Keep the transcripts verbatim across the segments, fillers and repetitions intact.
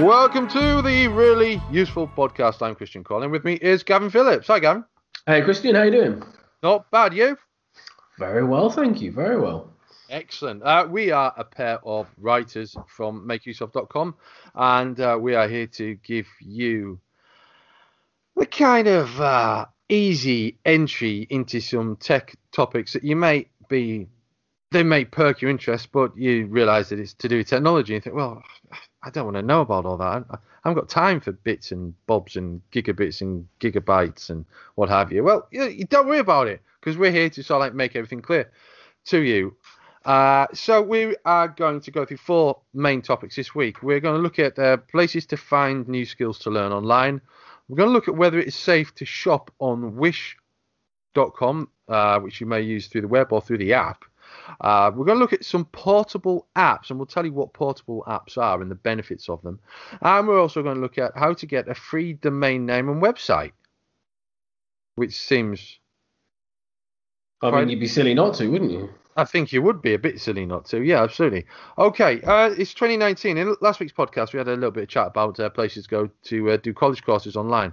Welcome to the Really Useful Podcast. I'm Christian Cawley. With me is Gavin Phillips. Hi, Gavin. Hey, Christian. How you doing? Not bad. You? Very well, thank you. Very well. Excellent. Uh, we are a pair of writers from Make Use Of dot com, and uh, we are here to give you the kind of uh, easy entry into some tech topics that you may be, they may perk your interest, but you realise that it's to do with technology. You think, well, I don't want to know about all that. I haven't got time for bits and bobs and gigabits and gigabytes and what have you. Well, you don't worry about it, because we're here to sort of like make everything clear to you. Uh, so we are going to go through four main topics this week. We're going to look at uh, places to find new skills to learn online. We're going to look at whether it's safe to shop on Wish dot com, uh, which you may use through the web or through the app. Uh, we're going to look at some portable apps, and we'll tell you what portable apps are and the benefits of them. And we're also going to look at how to get a free domain name and website, which seems... I mean, you'd be silly not to, wouldn't you? I think you would be a bit silly not to. Yeah, absolutely. Okay, uh, it's twenty nineteen. In last week's podcast, we had a little bit of chat about uh, places to go to uh, do college courses online.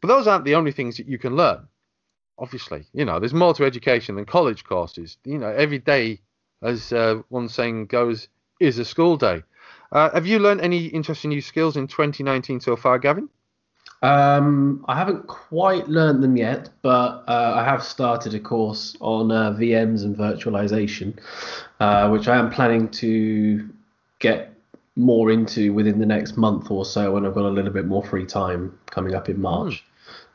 But those aren't the only things that you can learn. Obviously, you know, there's more to education than college courses. You know, every day, as uh, one saying goes, is a school day. Uh, have you learned any interesting new skills in twenty nineteen so far, Gavin? Um, I haven't quite learned them yet, but uh, I have started a course on uh, V Ms and virtualization, uh, which I am planning to get more into within the next month or so when I've got a little bit more free time coming up in March.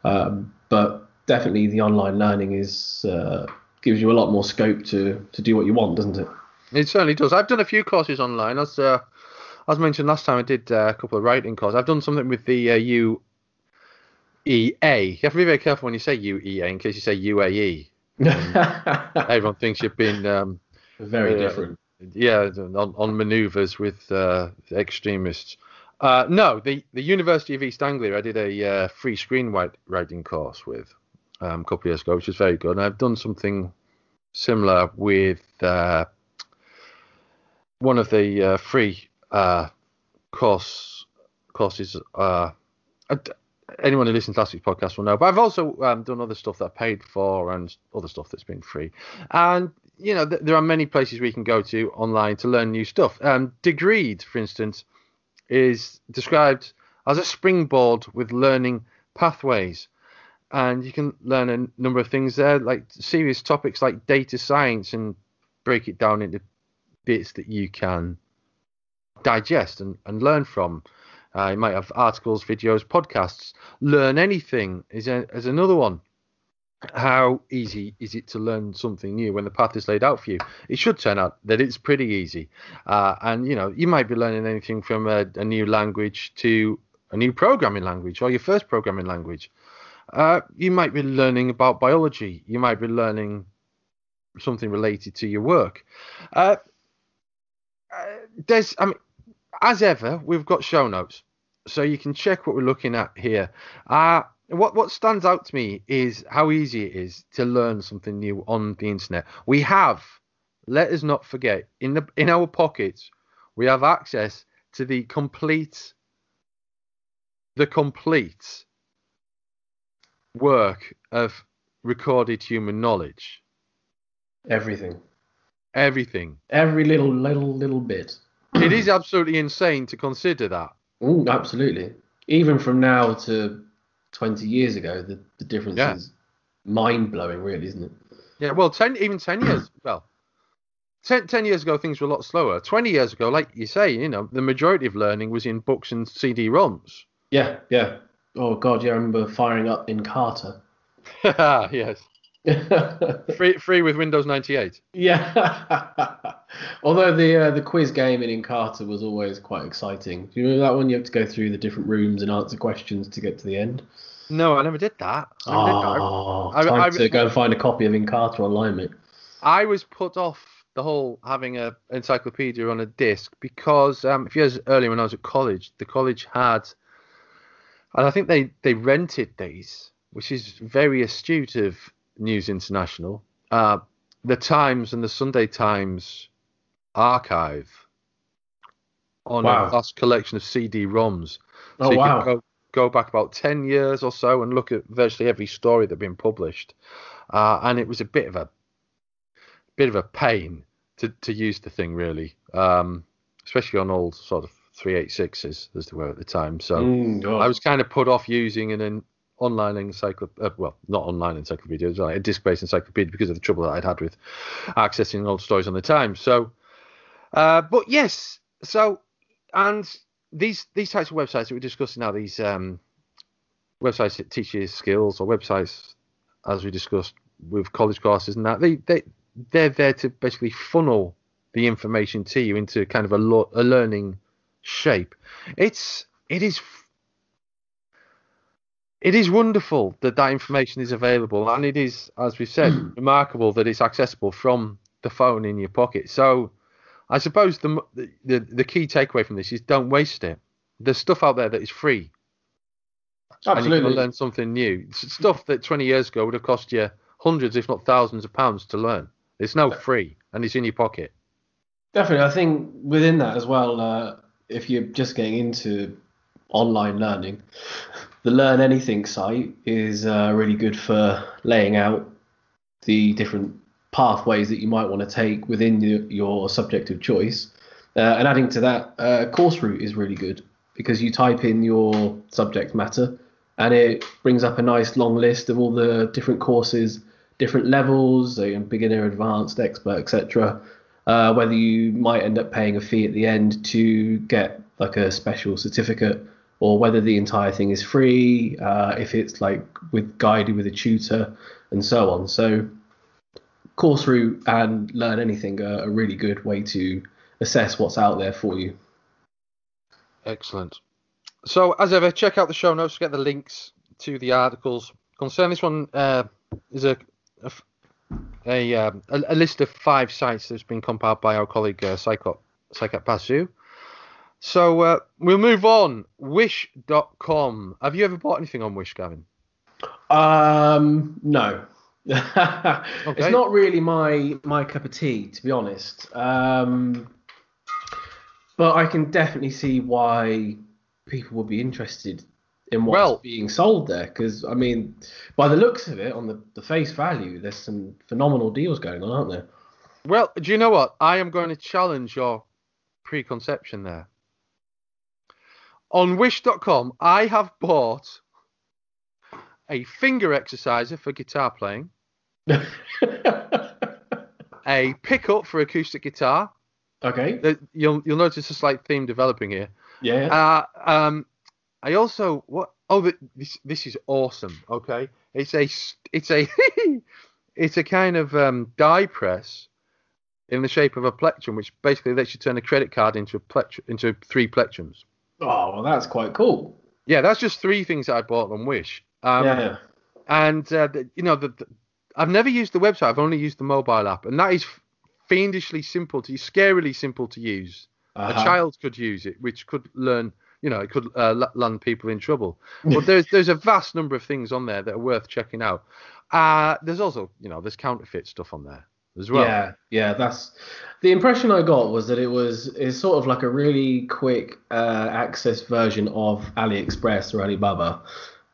Mm. Um, but definitely the online learning is uh, gives you a lot more scope to, to do what you want, doesn't it? It certainly does. I've done a few courses online. As, uh, as mentioned last time, I did uh, a couple of writing courses. I've done something with the uh, U. E A. You have to be very careful when you say U E A in case you say U A E. Um, everyone thinks you've been um, very uh, different. Yeah, on, on manoeuvres with uh, extremists. Uh, no, the, the University of East Anglia, I did a uh, free screenwriting course with um, a couple of years ago, which was very good. And I've done something similar with uh, one of the uh, free uh, course courses. Uh, ad- Anyone who listens to last week's podcast will know. But I've also um, done other stuff that I paid for and other stuff that's been free. And, you know, th- there are many places we can go to online to learn new stuff. Um, Degreed, for instance, is described as a springboard with learning pathways. And you can learn a number of things there, like serious topics like data science, and break it down into bits that you can digest and, and learn from. Uh, you might have articles, videos, podcasts. Learn Anything is, a, is another one. How easy is it to learn something new when the path is laid out for you? It should turn out that it's pretty easy. Uh, and, you know, you might be learning anything from a, a new language to a new programming language or your first programming language. Uh, you might be learning about biology. You might be learning something related to your work. Uh, uh, there's, I mean, as ever, we've got show notes, so you can check what we're looking at here. Uh, what, what stands out to me is how easy it is to learn something new on the internet. We have, let us not forget, in the in our pockets, we have access to the complete, the complete work of recorded human knowledge. Everything. Everything. Every little, little, little bit. It is absolutely insane to consider that. Ooh, absolutely. Even from now to twenty years ago, the, the difference yeah. is mind-blowing, really, isn't it? Yeah, well, ten, even ten years, well, ten, ten years ago, things were a lot slower. twenty years ago, like you say, you know, the majority of learning was in books and C D ROMs. Yeah, yeah. Oh, God, yeah, I remember firing up in Encarta. Yes. free, free with Windows ninety-eight. Yeah. Although the uh, the quiz game in Encarta was always quite exciting. Do you remember that one? You have to go through the different rooms and answer questions to get to the end. No, I never did that. I never oh, did that. I, time I, I, to I, go and find a copy of Encarta online, mate. I was put off the whole having a encyclopedia on a disc because um, a few years earlier when I was at college, the college had, and I think they they rented these, which is very astute of News International, uh, the Times and the Sunday Times archive on wow. a vast collection of C D ROMs. So oh, you wow. can go, go back about ten years or so and look at virtually every story that had been published. Uh, and it was a bit of a bit of a pain to, to use the thing, really, um, especially on old sort of three eighty-sixes, as they were at the time. So mm, I was kind of put off using an in, online encyclopedia, uh, well, not online encyclopedia, like a disc-based encyclopedia, because of the trouble that I'd had with accessing old stories on the time. So, uh, but yes, so, and these these types of websites that we're discussing now, these um, websites that teach you skills, or websites, as we discussed, with college classes and that, they, they, they're there to basically funnel the information to you into kind of a, lo- a learning shape. It's, it is It is wonderful that that information is available, and it is, as we've said, remarkable that it's accessible from the phone in your pocket. So I suppose the, the the key takeaway from this is don't waste it. There's stuff out there that is free. Absolutely. And you can learn something new. It's stuff that twenty years ago would have cost you hundreds, if not thousands of pounds to learn. It's now free, and it's in your pocket. Definitely. I think within that as well, uh, if you're just getting into online learning, the Learn Anything site is uh, really good for laying out the different pathways that you might want to take within your, your subject of choice. Uh, and adding to that, uh, CourseRoute is really good because you type in your subject matter and it brings up a nice long list of all the different courses, different levels, so beginner, advanced, expert, et cetera. Uh, whether you might end up paying a fee at the end to get like a special certificate, or whether the entire thing is free, uh, if it's like with guided with a tutor, and so on. So CourseRoute and Learn Anything are a really good way to assess what's out there for you. Excellent. So as ever, check out the show notes to get the links to the articles concerned. This one uh, is a a, a, um, a a list of five sites that's been compiled by our colleague uh, Psychopasu. So uh, we'll move on. Wish dot com. Have you ever bought anything on Wish, Gavin? Um, no. Okay. It's not really my my cup of tea, to be honest. Um, but I can definitely see why people would be interested in what's well, being sold there. Because, I mean, by the looks of it, on the, the face value, there's some phenomenal deals going on, aren't there? Well, do you know what? I am going to challenge your preconception there. On wish dot com, I have bought a finger exerciser for guitar playing, a pickup for acoustic guitar. Okay. You'll you'll notice a slight theme developing here. Yeah. Uh, um. I also what? Oh, this this is awesome. Okay. It's a it's a it's a kind of um, die press in the shape of a plectrum, which basically lets you turn a credit card into a plectrum, into three plectrums. Oh, well, that's quite cool. Yeah, that's just three things that I bought on Wish. Um, yeah. And, uh, the, you know, the, the, I've never used the website. I've only used the mobile app. And that is fiendishly simple to use, scarily simple to use. Uh-huh. A child could use it, which could learn, you know, it could uh, land people in trouble. But there's there's a vast number of things on there that are worth checking out. Uh, there's also, you know, there's counterfeit stuff on there as well. Yeah, yeah, that's the impression I got, was that it was it's sort of like a really quick uh, access version of AliExpress or Alibaba,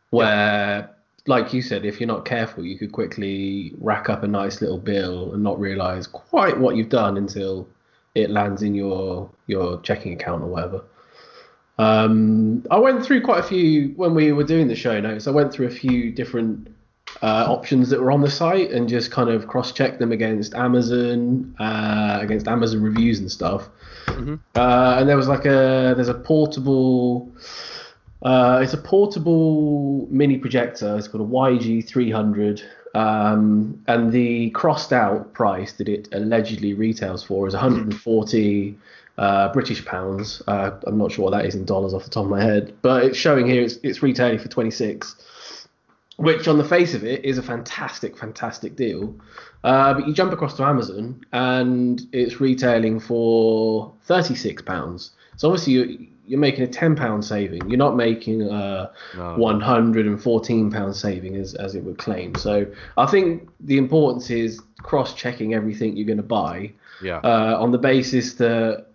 where, yeah. like you said, if you're not careful, you could quickly rack up a nice little bill and not realize quite what you've done until it lands in your your checking account or whatever. Um, I went through quite a few when we were doing the show notes. I went through a few different Uh, options that were on the site and just kind of cross-check them against Amazon, uh, against Amazon reviews and stuff. Mm-hmm. Uh, and there was like a there's a portable, uh, it's a portable mini projector. It's called a Y G three hundred, um, and the crossed-out price that it allegedly retails for is one hundred forty uh, British pounds. Uh, I'm not sure what that is in dollars off the top of my head, but it's showing here it's it's retailing for twenty-six. Which, on the face of it, is a fantastic, fantastic deal. Uh, but you jump across to Amazon, and it's retailing for thirty-six pounds. So obviously, you're, you're making a ten pound saving. You're not making a no. one hundred fourteen pound saving, as, as it would claim. So I think the importance is cross-checking everything you're going to buy, yeah. uh, on the basis that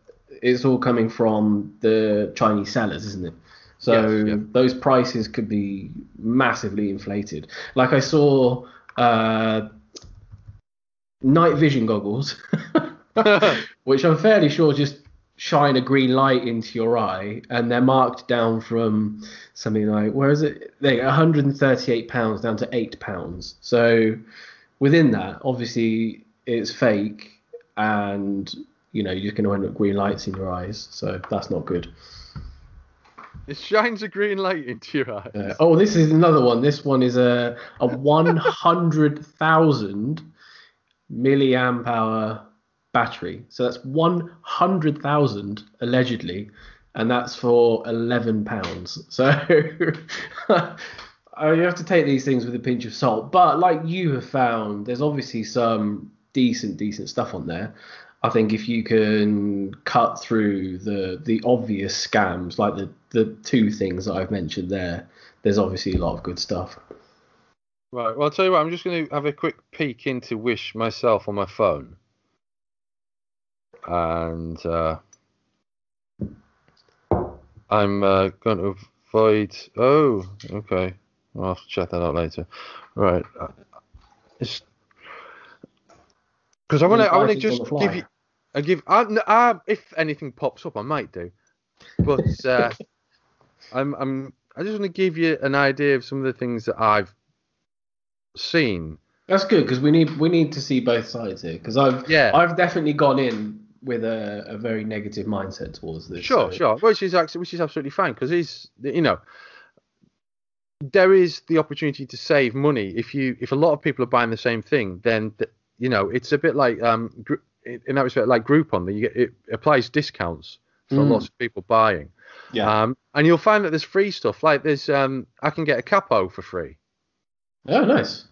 it's all coming from the Chinese sellers, isn't it? So yes, yeah. those prices could be massively inflated. Like I saw uh, night vision goggles, which I'm fairly sure just shine a green light into your eye, and they're marked down from something like, where is it? They one hundred thirty-eight pounds down to eight pounds. So within that, obviously it's fake, and you know you're going to end up green lights in your eyes. So that's not good. It shines a green light into your eyes. Uh, oh, this is another one. This one is a a one hundred thousand milliamp hour battery. So that's one hundred thousand allegedly, and that's for eleven pounds. So you have to take these things with a pinch of salt. But like you have found, there's obviously some decent, decent stuff on there. I think if you can cut through the the obvious scams, like the, the two things that I've mentioned there, there's obviously a lot of good stuff. Right. Well, I'll tell you what, I'm just going to have a quick peek into Wish myself on my phone. And uh, I'm uh, going to avoid... Oh, okay. I'll have to check that out later. Right. It's... Because I want to, I want to just give you, I give, I, I, if anything pops up, I might do, but uh, I'm, I'm, I just want to give you an idea of some of the things that I've seen. That's good, because we need, we need to see both sides here, because I've, yeah. I've definitely gone in with a, a very negative mindset towards this. Sure, so. sure, which is actually, which is absolutely fine, because it's, you know, there is the opportunity to save money if you, if a lot of people are buying the same thing, then. The, You know, it's a bit like um, in that respect, like Groupon. That you get, it applies discounts for mm. lots of people buying. Yeah. Um, and you'll find that there's free stuff. Like there's, um, I can get a capo for free. Oh, nice.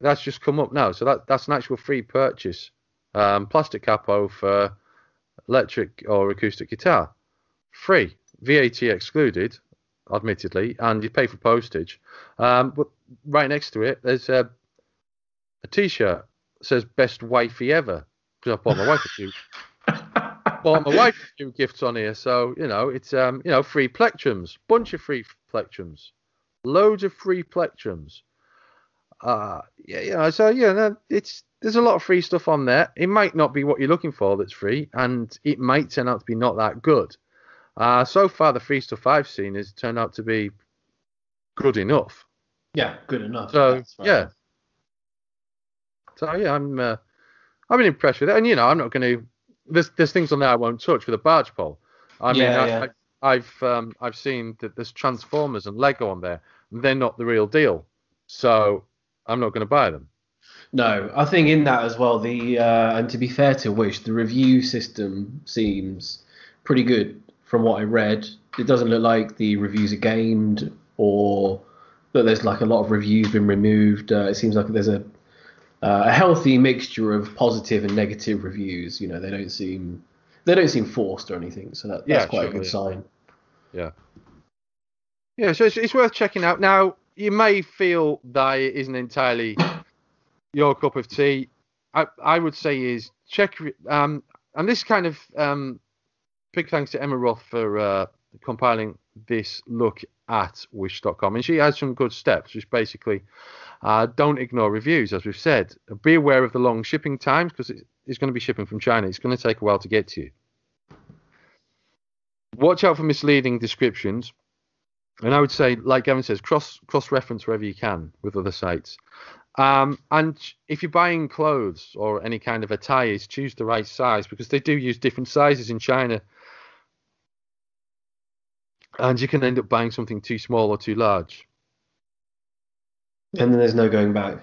That's just come up now. So that that's an actual free purchase. Um, plastic capo for electric or acoustic guitar, free, V A T excluded, admittedly, and you pay for postage. Um, but right next to it, there's a, a T-shirt. Says best wifey ever, because I bought my wife a few bought my wife a few gifts on here, so you know it's um you know free plectrums, bunch of free plectrums, loads of free plectrums. Uh yeah, you know, so yeah, no, it's there's a lot of free stuff on there. It might not be what you're looking for that's free, and it might turn out to be not that good. Uh so far the free stuff I've seen has turned out to be good enough. Yeah, good enough. So that's right. yeah. So yeah, I'm uh, I've been impressed with it, and you know I'm not going to. There's there's things on there I won't touch with a barge pole. I mean, yeah, I, yeah. I, I've um, I've seen that there's Transformers and Lego on there. And they're not the real deal, so I'm not going to buy them. No, I think in that as well. The uh, and to be fair to Wish, the review system seems pretty good from what I read. It doesn't look like the reviews are gamed, or that there's like a lot of reviews been removed. Uh, it seems like there's a Uh, a healthy mixture of positive and negative reviews. You know, they don't seem they don't seem forced or anything. So that, that's yeah, quite sure, a good yeah. sign. Yeah. Yeah. So it's, it's worth checking out. Now you may feel that it isn't entirely your cup of tea. I I would say is check. Um, and this kind of um, big thanks to Emma Roth for uh, compiling this look at wish dot com, and she has some good steps, which basically. Uh, don't ignore reviews, as we've said. Be aware of the long shipping times, because it's, it's going to be shipping from China. It's going to take a while to get to you. Watch out for misleading descriptions. And I would say, like Gavin says, cross, cross-reference wherever you can with other sites. Um, and if you're buying clothes or any kind of attire, choose the right size, because they do use different sizes in China. And you can end up buying something too small or too large. And then there's no going back.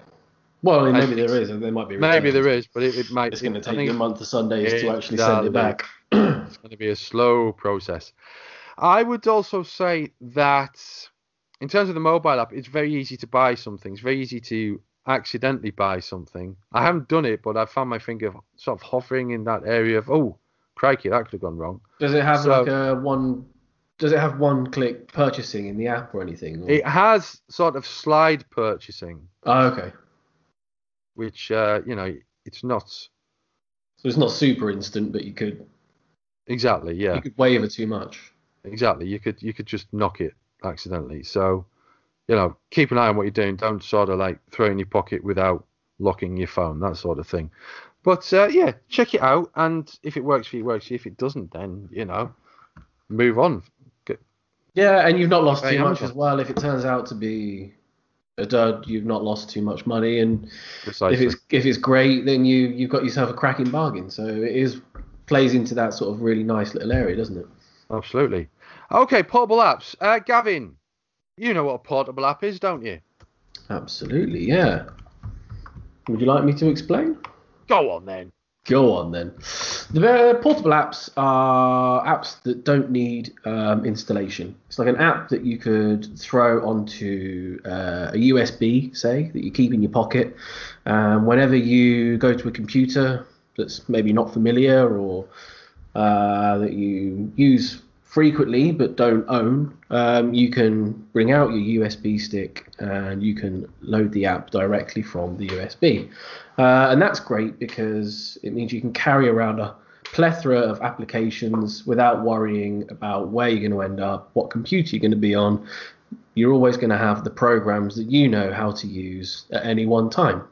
Well, I mean, maybe there is. There might be. Maybe there is, but it, it might. It's going to take you a month of Sundays to actually send it back. It's going to be a slow process. I would also say that in terms of the mobile app, it's very easy to buy something. It's very easy to accidentally buy something. I haven't done it, but I found my finger sort of hovering in that area of, oh, crikey, that could have gone wrong. Does it have so, like a one... Does it have one-click purchasing in the app or anything? Or? It has sort of slide purchasing. Oh, okay. Which, uh, you know, it's not... So it's not super instant, but you could... Exactly, yeah. You could weigh over too much. Exactly. You could you could just knock it accidentally. So, you know, keep an eye on what you're doing. Don't sort of like throw in your pocket without locking your phone, that sort of thing. But uh, yeah, check it out. And if it works for you, it works for you. If it doesn't, then, you know, move on. Get... Yeah, and you've not lost too much as well. If it turns out to be a dud, you've not lost too much money. And Precisely. if it's if it's great, then you, you've got yourself a cracking bargain. So it is plays into that sort of really nice little area, doesn't it? Absolutely. Okay, portable apps. Uh, Gavin, you know what a portable app is, don't you? Absolutely, yeah. Would you like me to explain? Go on then. Go on then. The portable apps are apps that don't need um, installation. It's like an app that you could throw onto uh, a U S B, say, that you keep in your pocket. Um, whenever you go to a computer that's maybe not familiar or uh, that you use frequently but don't own, um, you can bring out your U S B stick and you can load the app directly from the U S B. Uh, and that's great because it means you can carry around a plethora of applications without worrying about where you're going to end up, what computer you're going to be on. You're always going to have the programs that you know how to use at any one time.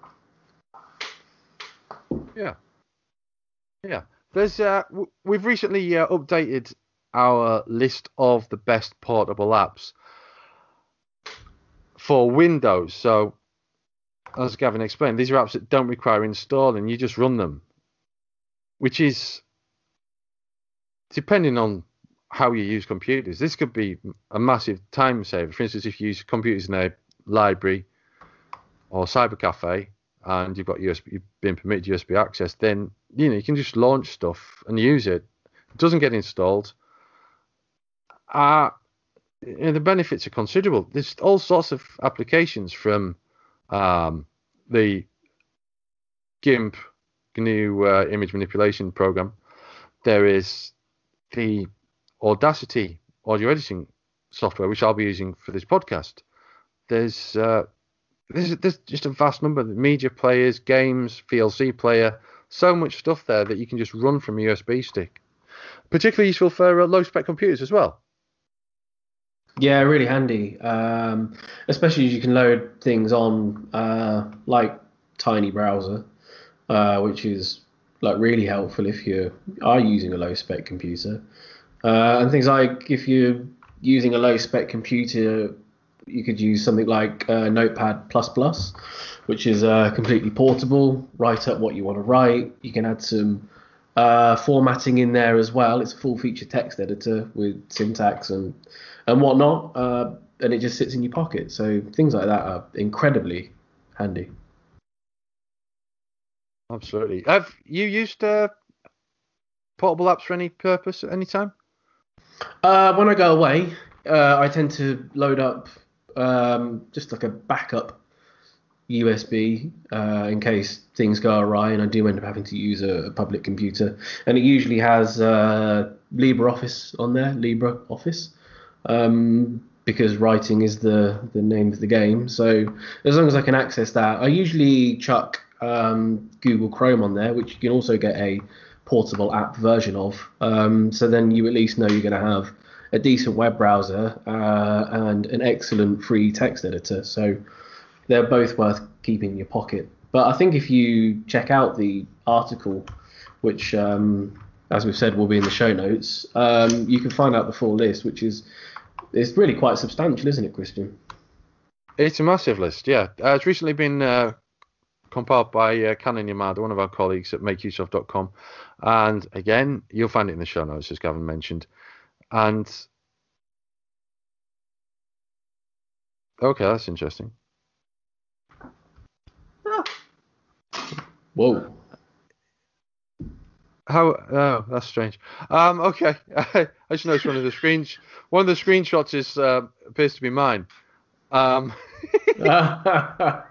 Yeah. Yeah. There's uh, w- we've recently uh, updated our list of the best portable apps for Windows. So, as Gavin explained, these are apps that don't require installing. You just run them, which is, depending on how you use computers, this could be a massive time saver. For instance, if you use computers in a library or cyber cafe and you've got U S B, you've been permitted U S B access, then you know you can just launch stuff and use it. It doesn't get installed. Uh, you know, the benefits are considerable. There's all sorts of applications from um, the GIMP, G N U uh, image manipulation program. There is the Audacity audio editing software, which I'll be using for this podcast. There's uh, there's, there's just a vast number of media players, games, V L C player, so much stuff there that you can just run from a U S B stick. Particularly useful for uh, low-spec computers as well. Yeah, really handy, um, especially as you can load things on uh, like Tiny Browser, uh, which is like really helpful if you are using a low-spec computer. Uh, and things like if you're using a low-spec computer, you could use something like uh, Notepad plus plus, which is uh, completely portable. Write up what you want to write. You can add some uh, formatting in there as well. It's a full-feature text editor with syntax and and whatnot, uh, and it just sits in your pocket. So things like that are incredibly handy. Absolutely. Have you used uh, portable apps for any purpose at any time? Uh, when I go away, uh, I tend to load up um, just like a backup U S B uh, in case things go awry and I do end up having to use a, a public computer. And it usually has uh, LibreOffice on there, LibreOffice, um, because writing is the, the name of the game. So as long as I can access that, I usually chuck um, Google Chrome on there, which you can also get a portable app version of. Um, so then you at least know you're going to have a decent web browser uh, and an excellent free text editor. So they're both worth keeping in your pocket. But I think if you check out the article, which, um, as we've said, will be in the show notes, um, you can find out the full list, which is it's really quite substantial, isn't it, Christian? It's a massive list, yeah. Uh, it's recently been uh, compiled by uh, Canon Yamada, one of our colleagues at Make Use Of dot com. And again, you'll find it in the show notes, as Gavin mentioned. And okay, that's interesting. Whoa. How? Oh, that's strange. Um, okay. I just noticed one of the screens. One of the screenshots is uh, appears to be mine. Um, I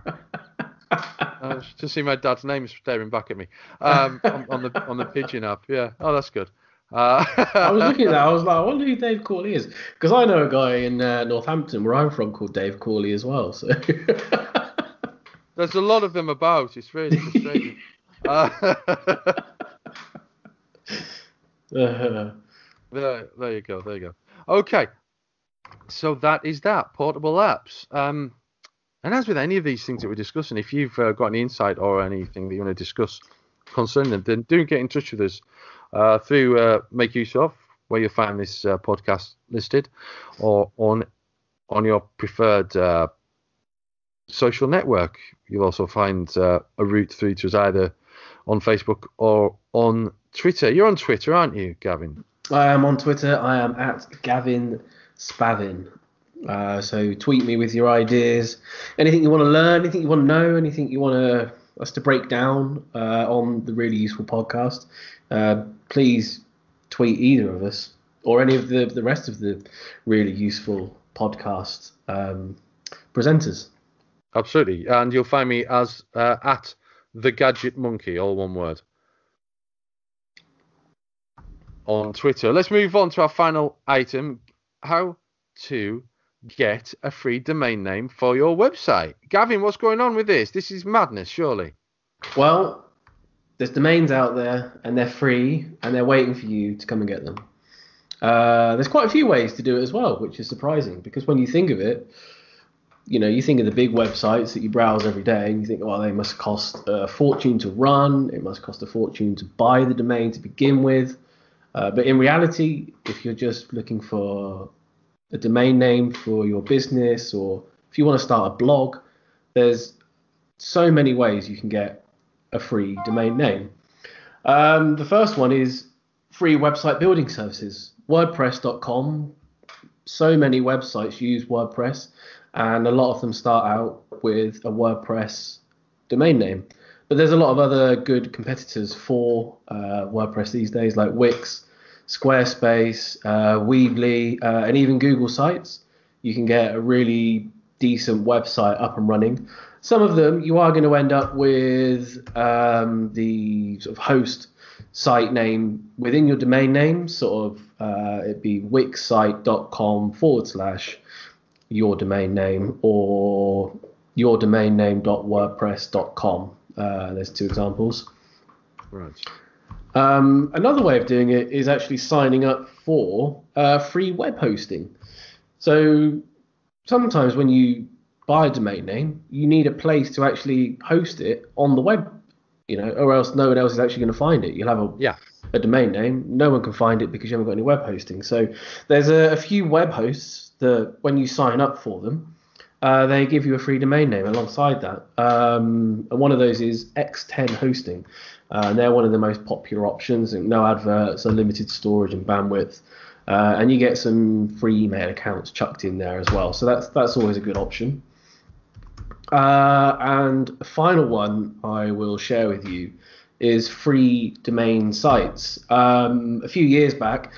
just see my dad's name staring back at me um, on, on the on the pigeon app. Yeah. Oh, that's good. Uh, I was looking at that. I was like, I wonder who Dave Cawley is, because I know a guy in uh, Northampton where I'm from called Dave Cawley as well. So. There's a lot of them about. It's really frustrating. uh, Uh-huh. There, there you go. There you go. Okay. So that is that, portable apps. Um, and as with any of these things that we're discussing, if you've uh, got any insight or anything that you want to discuss concerning them, then do get in touch with us uh, through uh, Make Use Of, where you'll find this uh, podcast listed, or on on your preferred uh, social network. You'll also find uh, a route through to us either on Facebook or on Twitter. You're on Twitter, aren't you, Gavin? I am on Twitter. I am at Gavin Spavin. Uh, so tweet me with your ideas, anything you want to learn, anything you want to know, anything you want to, us to break down uh, on the Really Useful Podcast. Uh, please tweet either of us or any of the, the rest of the Really Useful Podcast um, presenters. Absolutely. And you'll find me as uh, at The Gadget Monkey, all one word, on Twitter. Let's move on to our final item: how to get a free domain name for your website. Gavin, what's going on with this? This is madness, surely. Well, there's domains out there, and they're free, and they're waiting for you to come and get them. Uh, there's quite a few ways to do it as well, which is surprising, because when you think of it, you know, you think of the big websites that you browse every day, and you think, well, they must cost a fortune to run, it must cost a fortune to buy the domain to begin with. Uh, but in reality, if you're just looking for a domain name for your business, or if you want to start a blog, there's so many ways you can get a free domain name. Um, the first one is free website building services, WordPress dot com. So many websites use WordPress, and a lot of them start out with a WordPress domain name. But there's a lot of other good competitors for uh, WordPress these days, like Wix, Squarespace, uh, Weebly, uh, and even Google Sites. You can get a really decent website up and running. Some of them, you are going to end up with um, the sort of host site name within your domain name, sort of uh, it'd be wixsite.com forward slash your domain name, or your domain name.wordpress dot com. Uh, there's two examples. Right. Um, another way of doing it is actually signing up for uh, free web hosting. So sometimes when you buy a domain name, you need a place to actually host it on the web, you know, or else no one else is actually going to find it. You'll have a, yeah. a domain name, no one can find it because you haven't got any web hosting. So there's a, a few web hosts that when you sign up for them, uh, they give you a free domain name alongside that. Um, and one of those is X ten Hosting. Uh, and they're one of the most popular options, and no adverts, unlimited storage and bandwidth, uh, and you get some free email accounts chucked in there as well. So that's that's always a good option. Uh, and a final one I will share with you is free domain sites. Um, a few years back,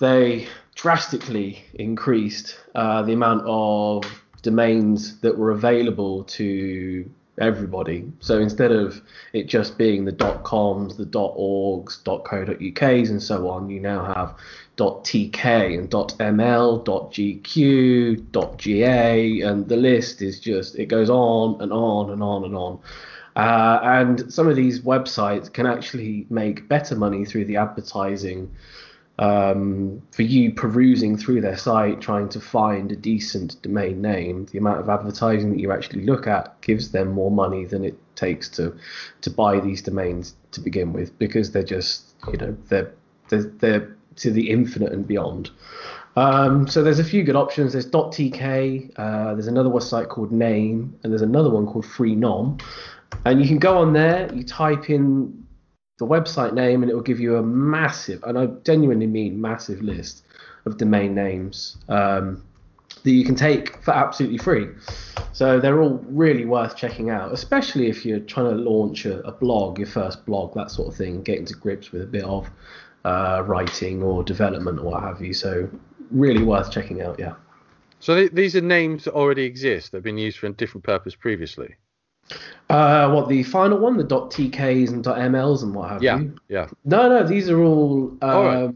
they drastically increased uh, the amount of domains that were available to everybody. So instead of it just being the .coms, the .orgs, .co.uk's and so on, you now have .tk and .ml, .gq, .ga, and the list is just, it goes on and on and on and on. Uh, and some of these websites can actually make better money through the advertising um, for you perusing through their site, trying to find a decent domain name. The amount of advertising that you actually look at gives them more money than it takes to to buy these domains to begin with, because they're just, you know, they're they're, they're to the infinite and beyond. Um, so there's a few good options. There's .tk, uh, there's another website called Name, and there's another one called Freenom. And you can go on there, you type in the website name, and it will give you a massive, and I genuinely mean massive, list of domain names um, that you can take for absolutely free. So they're all really worth checking out, especially if you're trying to launch a, a blog, your first blog, that sort of thing, getting to grips with a bit of uh, writing or development or what have you. So really worth checking out, yeah. So th- these are names that already exist that have been used for a different purpose previously? Uh, what, the final one, the .tk's and .ml's and what have yeah, you? Yeah, yeah. No, no, these are all, um, all right.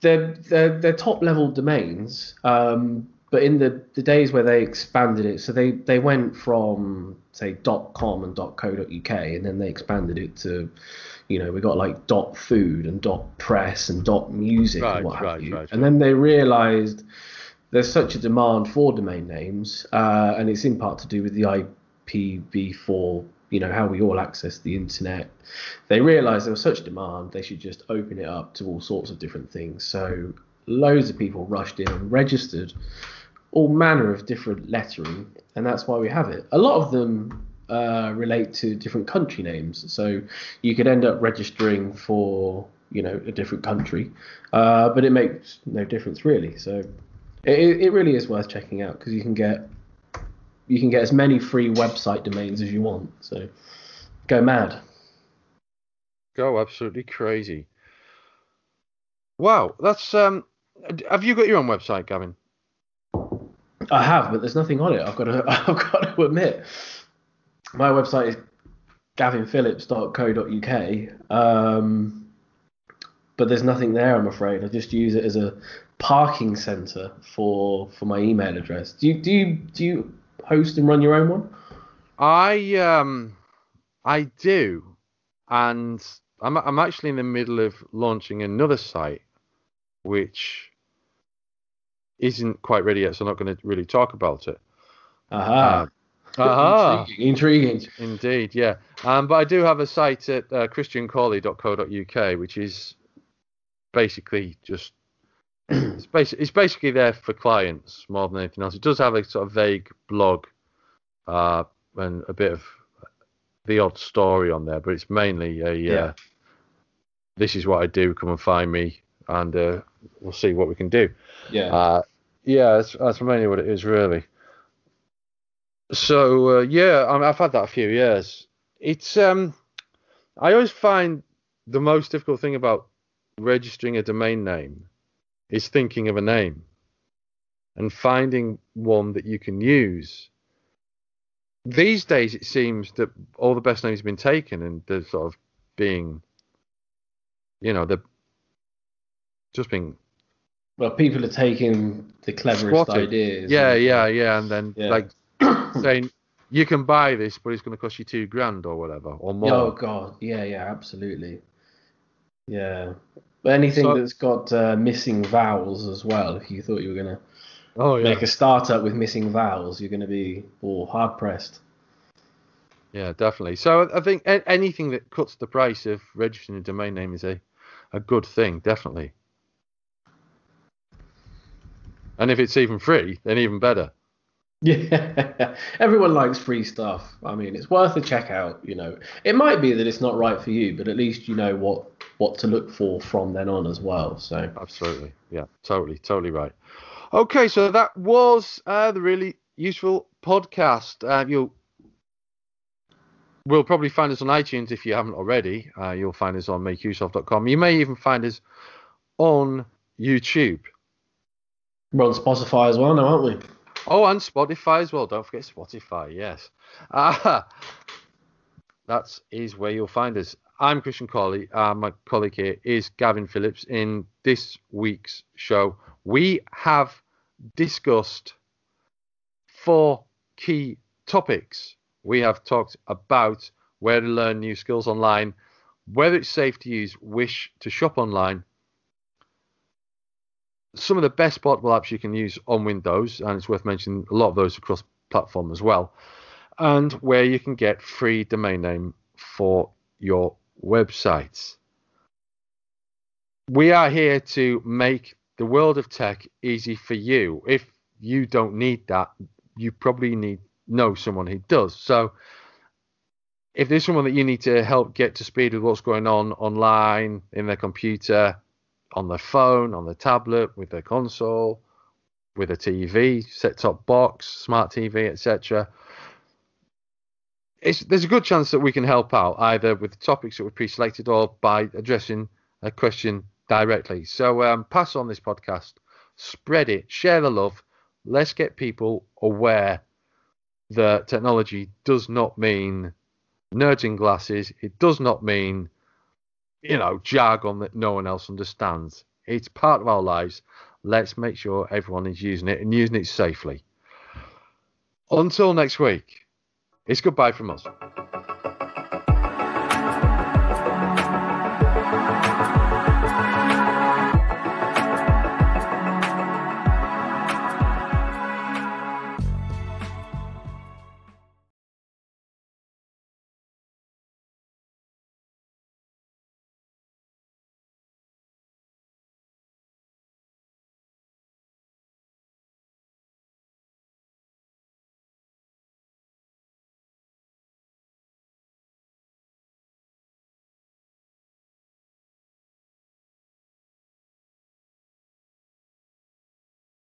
they're, they're, they're top level domains, um, But in the, the days where they expanded it, so they, they went from, say, .com and .co.uk, and then they expanded it to, you know, we got like .food and .press and .music right, and what right, have you. Right, right. And then they realised there's such a demand for domain names, uh, and it's in part to do with the I P v four, you know, how we all access the internet. They realised there was such demand, they should just open it up to all sorts of different things. So loads of people rushed in and registered all manner of different lettering, and that's why we have it. A lot of them uh, relate to different country names, so you could end up registering for, you know, a different country, uh, but it makes no difference really. So it, it really is worth checking out, because you can get you can get as many free website domains as you want. So go mad, go absolutely crazy. Wow, that's um. Have you got your own website, Gavin? I have, but there's nothing on it. I've got to, I've got to admit, my website is gavin phillips dot co dot uk, um, but there's nothing there, I'm afraid. I just use it as a parking centre for for my email address. Do you do you do you host and run your own one? I um, I do, and I'm I'm actually in the middle of launching another site, which isn't quite ready yet, so I'm not going to really talk about it. Aha. Uh, aha. Intriguing. Intriguing. Indeed, yeah. Um, but I do have a site at uh, christian cawley dot co dot uk, which is basically just it's, basi- it's basically there for clients more than anything else. It does have a sort of vague blog uh, and a bit of the odd story on there, but it's mainly a yeah. uh, this is what I do, come and find me, and uh, we'll see what we can do. Yeah, uh, yeah, that's, that's mainly what it is, really. So uh, yeah, I mean, I've had that a few years. It's um, I always find the most difficult thing about registering a domain name is thinking of a name and finding one that you can use. These days, it seems that all the best names have been taken, and they're sort of being, you know, they're just being. Well, people are taking the cleverest squatted. ideas. Yeah, yeah, yeah, and then yeah. like saying you can buy this, but it's going to cost you two grand or whatever or more. Oh God, yeah, yeah, absolutely, yeah. But anything so, that's got uh, missing vowels as well. If you thought you were going to oh, yeah. make a startup with missing vowels, you're going to be all hard pressed. Yeah, definitely. So I think anything that cuts the price of registering a domain name is a, a good thing, definitely. And if it's even free, then even better. Yeah, everyone likes free stuff. I mean, it's worth a check out, you know. It might be that it's not right for you, but at least you know what, what to look for from then on as well. So absolutely. Yeah, totally, totally right. Okay, so that was uh, the Really Useful Podcast. Uh, you'll we'll probably find us on iTunes if you haven't already. Uh, you'll find us on make use of dot com. You may even find us on YouTube. We're on Spotify as well now, aren't we? Oh, and Spotify as well. Don't forget Spotify, yes. Uh, that is where you'll find us. I'm Christian Cawley. Uh, my colleague here is Gavin Phillips. In this week's show, we have discussed four key topics. We have talked about where to learn new skills online, whether it's safe to use Wish to shop online, some of the best portable apps you can use on Windows, and it's worth mentioning a lot of those are cross-platform as well, and where you can get free domain name for your websites. We are here to make the world of tech easy for you. If you don't need that, you probably need know someone who does. So if there's someone that you need to help get to speed with what's going on online, in their computer, on their phone, on their tablet, with their console, with a T V, set-top box, smart T V, et cetera. There's a good chance that we can help out either with the topics that were pre-selected or by addressing a question directly. So um, pass on this podcast, spread it, share the love. Let's get people aware that technology does not mean nerds in glasses. It does not mean, you know, jargon that no one else understands. It's part of our lives. Let's make sure everyone is using it and using it safely. Until next week, it's goodbye from us.